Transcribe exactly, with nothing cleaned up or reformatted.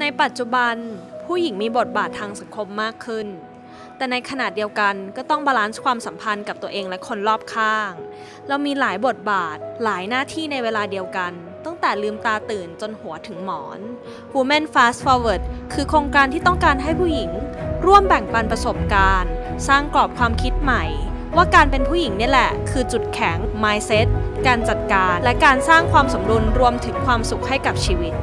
ในปัจจุบันผู้หญิงมีบทบาททางสังคมมากขึ้นแต่ในขณะเดียวกันก็ต้องบาลานซ์ความสัมพันธ์กับตัวเองและคนรอบข้างเรามีหลายบทบาทหลายหน้าที่ในเวลาเดียวกันตั้งแต่ลืมตาตื่นจนหัวถึงหมอน Woman Fast Forward คือโครงการที่ต้องการให้ผู้หญิงร่วมแบ่งปันประสบการณ์สร้างกรอบความคิดใหม่ว่าการเป็นผู้หญิงนี่แหละคือจุดแข็ง mindset การจัดการและการสร้างความสมดุลรวมถึงความสุขให้กับชีวิต